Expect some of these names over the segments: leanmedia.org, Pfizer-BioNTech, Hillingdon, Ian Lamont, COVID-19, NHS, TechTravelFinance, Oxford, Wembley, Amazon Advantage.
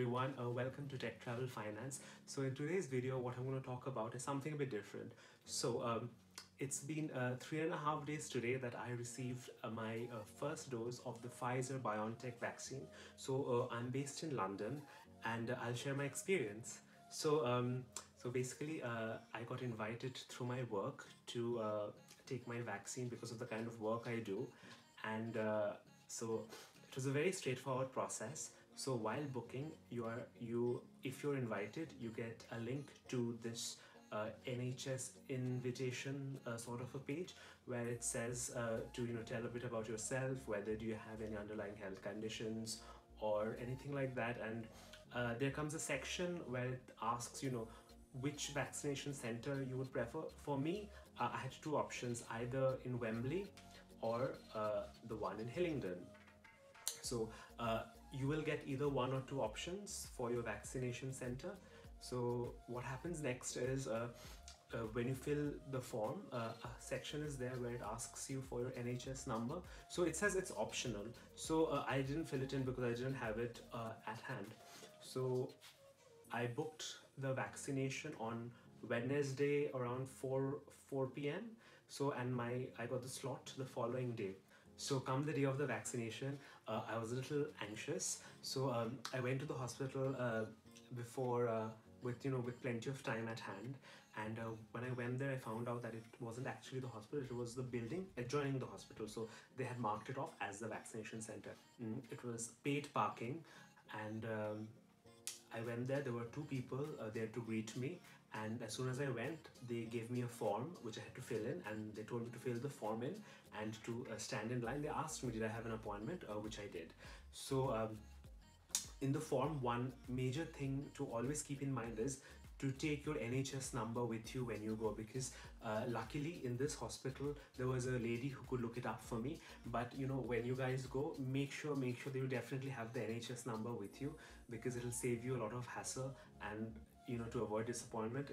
everyone, welcome to Tech Travel Finance. So in today's video, what I want to talk about is something a bit different. So it's been 3.5 days today that I received my first dose of the Pfizer-BioNTech vaccine. So I'm based in London and I'll share my experience. So basically I got invited through my work to take my vaccine because of the kind of work I do. And so it was a very straightforward process. So while booking, if you're invited, you get a link to this NHS invitation sort of a page where it says to tell a bit about yourself, whether do you have any underlying health conditions or anything like that. And there comes a section where it asks which vaccination center you would prefer. For me, I had two options, either in Wembley or the one in Hillingdon. So you will get either one or two options for your vaccination center. So what happens next is when you fill the form, a section is there where it asks you for your NHS number. So it says it's optional. So I didn't fill it in because I didn't have it at hand. So I booked the vaccination on Wednesday around 4 p.m. So and I got the slot the following day. So come the day of the vaccination, I was a little anxious. So I went to the hospital before with plenty of time at hand. And when I went there, I found out that it wasn't actually the hospital, it was the building adjoining the hospital. So they had marked it off as the vaccination center. It was paid parking, and I went there, there were two people there to greet me, and as soon as I went, they gave me a form which I had to fill in, and they told me to fill the form in and to stand in line. They asked me, did I have an appointment, which I did. So in the form, one major thing to always keep in mind is to take your NHS number with you when you go, because luckily in this hospital there was a lady who could look it up for me. But when you guys go, make sure that you definitely have the NHS number with you, because it'll save you a lot of hassle, and to avoid disappointment,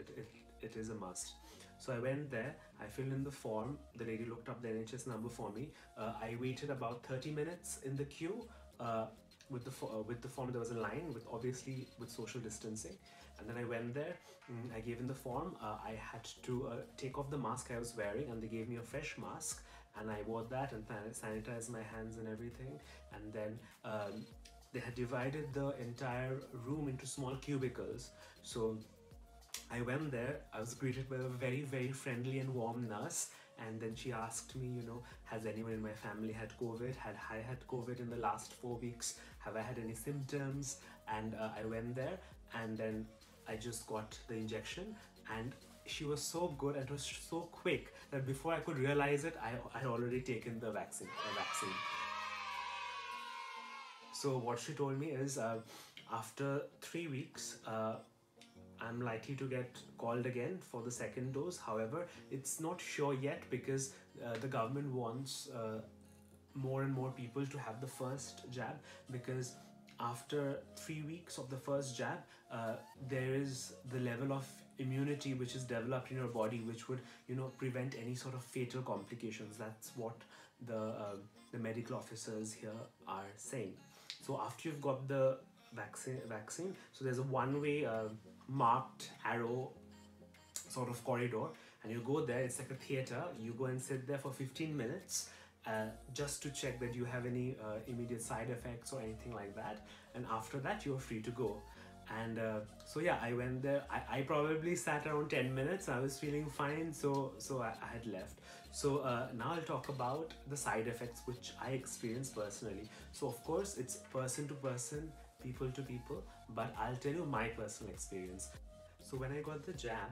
it is a must. So I went there, I filled in the form, the lady looked up the NHS number for me. I waited about 30 minutes in the queue. With the form, there was a line, obviously with social distancing, and then I went there, I gave in the form, I had to take off the mask I was wearing, and they gave me a fresh mask, and I wore that and sanitized my hands and everything. And then they had divided the entire room into small cubicles. So I went there, I was greeted by a very, very friendly and warm nurse, and then she asked me, has anyone in my family had COVID? Had I had COVID in the last 4 weeks? Have I had any symptoms? And I went there, and then I just got the injection, and she was so good and it was so quick that before I could realize it, I had already taken the vaccine. So what she told me is after 3 weeks, I'm likely to get called again for the second dose. However, it's not sure yet, because the government wants more and more people to have the first jab, because after 3 weeks of the first jab, there is the level of immunity which is developed in your body, which would prevent any sort of fatal complications. That's what the medical officers here are saying. So after you've got the vaccine, so there's a one-way marked arrow sort of corridor, and you go there, it's like a theater. You go and sit there for 15 minutes just to check that you have any immediate side effects or anything like that, and after that you're free to go. And so yeah, I went there, I probably sat around 10 minutes, I was feeling fine, so I had left. So now I'll talk about the side effects which I experienced personally. So of course it's person to person, people to people, but I'll tell you my personal experience. So when I got the jab,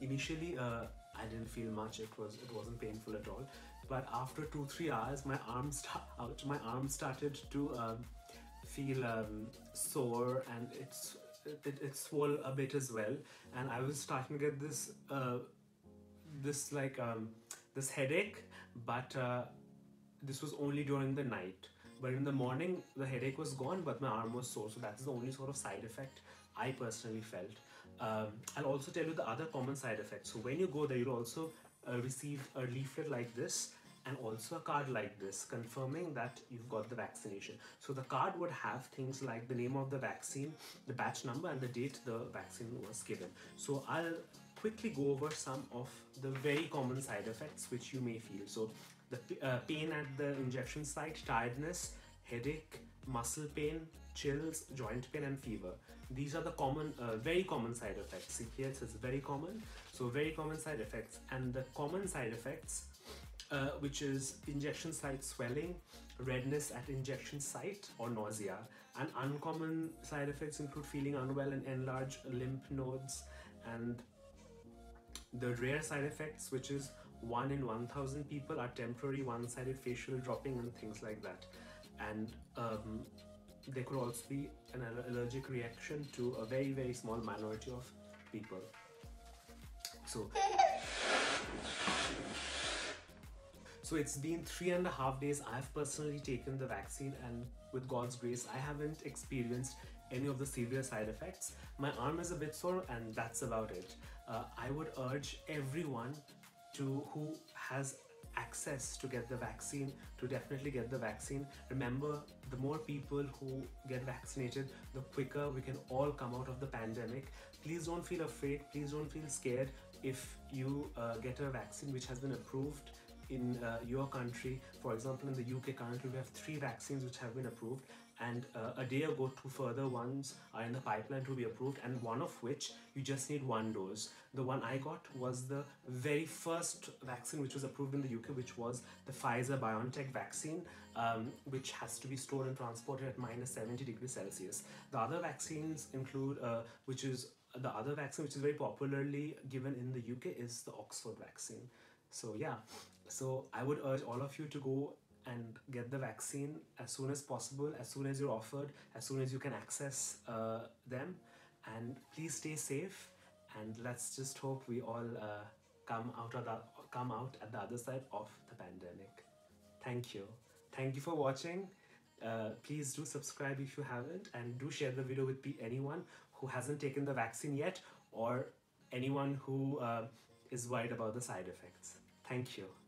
initially I didn't feel much, it wasn't painful at all, but after 2-3 hours my arm started to feel sore, and it swelled a bit as well, and I was starting to get this this headache, but this was only during the night. But in the morning the headache was gone, but my arm was sore. So that's the only sort of side effect I personally felt. I'll also tell you the other common side effects. So when you go there, you'll also receive a leaflet like this, and also a card like this confirming that you've got the vaccination. So the card would have things like the name of the vaccine, the batch number, and the date the vaccine was given. So I'll quickly go over some of the very common side effects which you may feel. So the pain at the injection site, tiredness, headache, muscle pain, chills, joint pain, and fever. These are the common, very common side effects. See, here it says very common, so very common side effects. And the common side effects, which is injection site swelling, redness at injection site, or nausea. And uncommon side effects include feeling unwell and enlarged lymph nodes. And the rare side effects, which is 1 in 1,000 people, are temporary one-sided facial dropping and things like that. And there could also be an allergic reaction to a very, very small minority of people. So it's been 3.5 days. I've personally taken the vaccine, and with God's grace, I haven't experienced any of the severe side effects. My arm is a bit sore, and that's about it. I would urge everyone who has access to get the vaccine to definitely get the vaccine. Remember, the more people who get vaccinated, the quicker we can all come out of the pandemic. Please don't feel afraid, please don't feel scared. If you get a vaccine which has been approved in your country, for example in the UK currently we have 3 vaccines which have been approved, and a day ago 2 further ones are in the pipeline to be approved, and one of which you just need 1 dose. The one I got was the very first vaccine which was approved in the UK, which was the Pfizer-BioNTech vaccine, which has to be stored and transported at -70°C. The other vaccines include, which is very popularly given in the UK is the Oxford vaccine. So yeah, so I would urge all of you to go and get the vaccine as soon as possible, as soon as you're offered, as soon as you can access them. And please stay safe, and let's just hope we all come out at the other side of the pandemic. Thank you. Thank you for watching. Please do subscribe if you haven't, and do share the video with anyone who hasn't taken the vaccine yet, or anyone who is worried about the side effects. Thank you.